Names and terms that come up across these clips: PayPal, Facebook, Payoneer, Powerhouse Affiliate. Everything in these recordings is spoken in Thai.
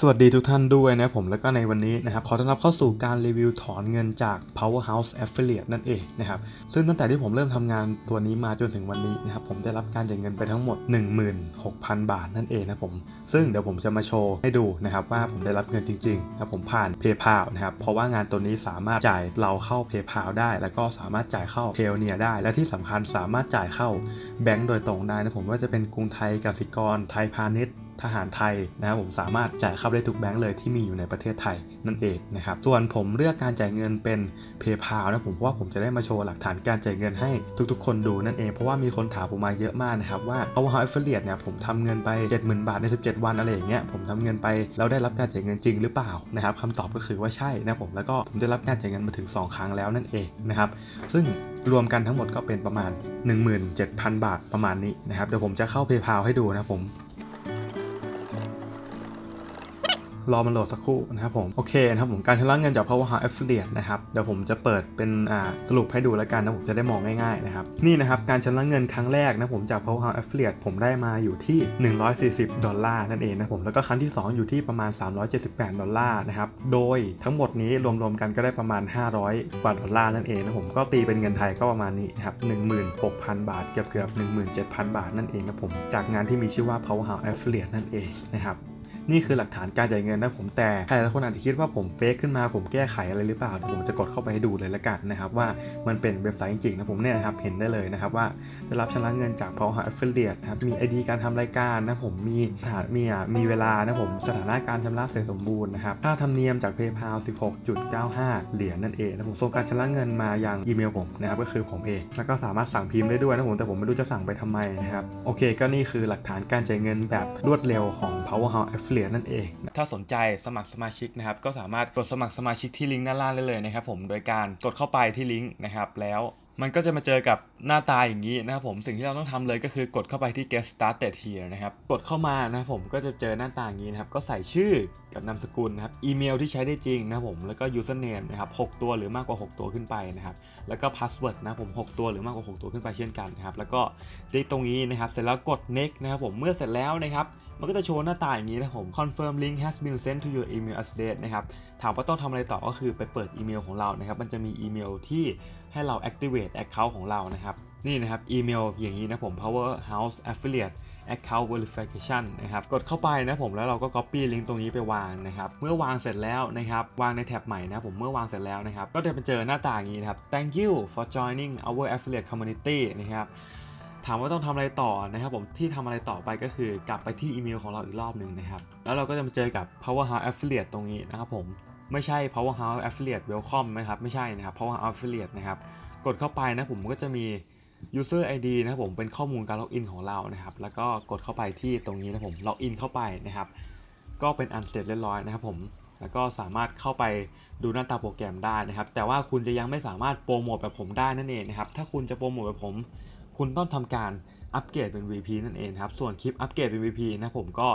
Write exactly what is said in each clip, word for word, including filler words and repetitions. สวัสดีทุกท่านด้วยนะผมแล้วก็ในวันนี้นะครับขอต้อนรับเข้าสู่การรีวิวถอนเงินจาก Powerhouse Affiliate นั่นเองนะครับซึ่งตั้งแต่ที่ผมเริ่มทำงานตัวนี้มาจนถึงวันนี้นะครับผมได้รับการจ่ายเงินไปทั้งหมด หนึ่งหมื่นหกพัน บาทนั่นเองนะผมซึ่งเดี๋ยวผมจะมาโชว์ให้ดูนะครับว่าผมได้รับเงินจริงๆนะผมผ่าน PayPal นะครับเพราะว่างานตัวนี้สามารถจ่ายเราเข้า PayPal ได้แล้วก็สามารถจ่ายเข้า Payoneer ได้และที่สำคัญสามารถจ่ายเข้าแบงก์โดยตรงได้นะผมว่าจะเป็นกรุงไทยกสิกรไทยพาณิชย์ทหารไทยนะครับผมสามารถจ่ายเข้าได้ทุกแบงก์เลยที่มีอยู่ในประเทศไทยนั่นเองนะครับส่วนผมเลือกการจ่ายเงินเป็น PayPal นะผมเพราะว่าผมจะได้มาโชว์หลักฐานการจ่ายเงินให้ทุกๆคนดูนั่นเองเพราะว่ามีคนถามผมมาเยอะมากนะครับว่า Powerhouse Affiliate เนี่ยผมทำเงินไป เจ็ดหมื่น บาทในสิบเจ็ดวันอะไรอย่างเงี้ยผมทำเงินไปแล้วได้รับการจ่ายเงินจริงหรือเปล่านะครับคำตอบก็คือว่าใช่นะผมแล้วก็ผมได้รับการจ่ายเงินมาถึงสองครั้งแล้วนั่นเองนะครับซึ่งรวมกันทั้งหมดก็เป็นประมาณ หนึ่งหมื่นเจ็ดพัน บาทประมาณนี้นะครับเดี๋ยวผมจะเข้า PayPal ให้ดูนะผมรอมันโหลดสักครู่นะครับผมโอเคนะครับผมการชำระเงินจาก Powerhouse Affiliate นะครับเดี๋ยวผมจะเปิดเป็นสรุปให้ดูแล้วกันนะผมจะได้มองง่ายๆนะครับนี่นะครับการชำระเงินครั้งแรกนะผมจาก Powerhouse Affiliate ผมได้มาอยู่ที่ หนึ่งร้อยสี่สิบ ดอลลาร์นั่นเองนะผมแล้วก็ครั้งที่สองอยู่ที่ประมาณ สามร้อยเจ็ดสิบแปด ดอลลาร์นะครับโดยทั้งหมดนี้รวมๆกันก็ได้ประมาณห้าร้อยกว่าดอลลาร์นั่นเองนะผมก็ตีเป็นเงินไทยก็ประมาณนี้นะครับ หนึ่งหมื่นหกพัน บาทเกือบๆ หนึ่งหมื่นเจ็ดพัน บาทนั่นเองนะผมจากงานที่มีชื่อว่า Powerhouse Affiliate นั่นเองนะครับนี่คือหลักฐานการจ่ายเงินนะผมแต่ใครหลายคนอาจจะคิดว่าผมเฟกขึ้นมาผมแก้ไขอะไรหรือเปล่าเดี๋ยวผมจะกดเข้าไปให้ดูเลยละกันนะครับว่ามันเป็นเว็บไซต์จริงๆนะผมเนี่ยนะครับเห็นได้เลยนะครับว่าได้รับชำระเงินจาก Powerhouse Affiliate นะครับมี ไอ ดี การทำรายการนะผมมีฐานมีอ่ะมีเวลานะผมสถานะการชำระเสร็จสมบูรณ์นะครับค่าธรรมเนียมจาก PayPal สิบหกจุดเก้าห้า เหรียญนั่นเองนะผมส่งการชำระเงินมายังอีเมลผมนะครับก็คือผมเองแล้วก็สามารถสั่งพิมพ์ได้ด้วยนะผมแต่ผมไม่รู้จะสั่งไปทำไมนะครับโอเคก็นี่คือหลักฐานการจ่ายเงินแบบรวดเร็วของ Powerhouse Affiliateนั่นเองถ้าสนใจสมัครสมาชิกนะครับก็สามารถกดสมัครสมาชิกที่ลิงก์ด้านล่างได้เลยนะครับผมโดยการกดเข้าไปที่ลิงก์นะครับแล้วมันก็จะมาเจอกับหน้าตาอย่างนี้นะครับผมสิ่งที่เราต้องทำเลยก็คือกดเข้าไปที่ get started here นะครับกดเข้ามานะผมก็จะเจอหน้าตาอย่างนี้นะครับก็ใส่ชื่อกับนามสกุลนะครับอีเมลที่ใช้ได้จริงนะผมแล้วก็ username นะครับหกตัวหรือมากกว่าหกตัวขึ้นไปนะครับแล้วก็ password นะผมหกตัวหรือมากกว่าหกตัวขึ้นไปเช่นกันนะครับแล้วก็คลิกตรงนี้นะครับเสร็จแล้วกด next นะครับผมเมื่อเสร็จแล้วนะครับมันก็จะโชว์หน้าตาอย่างนี้นะผม confirm link has been sent to your email address นะครับถามว่าต้องทำอะไรต่อก็คือไปเปิดอีเมลของเรานะครับมันจะมีอีเมลที่ให้เรา activate account ของเรานะครับนี่นะครับอีเมลอย่างนี้นะผม Powerhouse Affiliate account verification นะครับกดเข้าไปนะผมแล้วเราก็ copy ลิงก์ตรงนี้ไปวางนะครับเมื่อวางเสร็จแล้วนะครับวางในแท็บใหม่นะผมเมื่อวางเสร็จแล้วนะครับก็จะไปเจอหน้าตาอย่างนี้นะครับ thank you for joining our affiliate community นะครับถามว่าต้องทำอะไรต่อนะครับผมที่ทำอะไรต่อไปก็คือกลับไปที่อีเมลของเราอีกรอบหนึ่งนะครับแล้วเราก็จะมาเจอกับ Powerhouse Affiliate ตรงนี้นะครับผมไม่ใช่ Powerhouse Affiliate Welcome นะครับไม่ใช่นะครับ Powerhouse Affiliate นะครับกดเข้าไปนะผมก็จะมี user ไอ ดี นะครับผมเป็นข้อมูลการล็อกอินของเรานะครับแล้วก็กดเข้าไปที่ตรงนี้นะผมล็อกอินเข้าไปนะครับก็เป็นอันเสร็จเรียบร้อยนะครับผมแล้วก็สามารถเข้าไปดูหน้าตาโปรแกรมได้นะครับแต่ว่าคุณจะยังไม่สามารถโปรโมทแบบผมได้นั่นเองนะครับถ้าคุณจะโปรโมทแบบผมคุณต้องทำการอัปเกรดเป็น วี พี นั่นเองครับส่วนคลิปอัปเกรดเป็น วี พี นะผมก็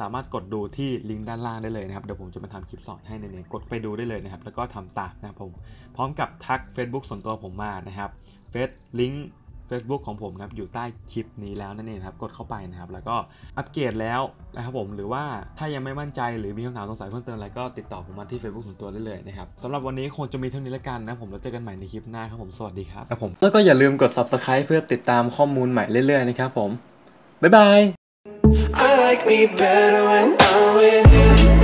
สามารถกดดูที่ลิงก์ด้านล่างได้เลยนะครับเดี๋ยวผมจะมาทำคลิปสอนให้ในนี้กดไปดูได้เลยนะครับแล้วก็ทำตามนะครับผมพร้อมกับทัก Facebook ส่วนตัวผมมานะครับเฟซลิงก์ Facebook ของผมนะครับอยู่ใต้คลิปนี้แล้วนั่นเองครับกดเข้าไปนะครับแล้วก็อัปเกรดแล้วนะครับผมหรือว่าถ้ายังไม่มั่นใจหรือมีคำถามสงสัยเพิ่มเติมอะไรก็ติดต่อผมมาที่ Facebook ส่วนตัวได้เลยนะครับสำหรับวันนี้คงจะมีเท่านี้ละกันนะผมแล้วเจอกันใหม่ในคลิปหน้าครับผมสวัสดีครับครับผมแล้วก็อย่าลืมกด Subscribe เพื่อติดตามข้อมูลใหม่เรื่อยๆนะครับผมบ๊ายบาย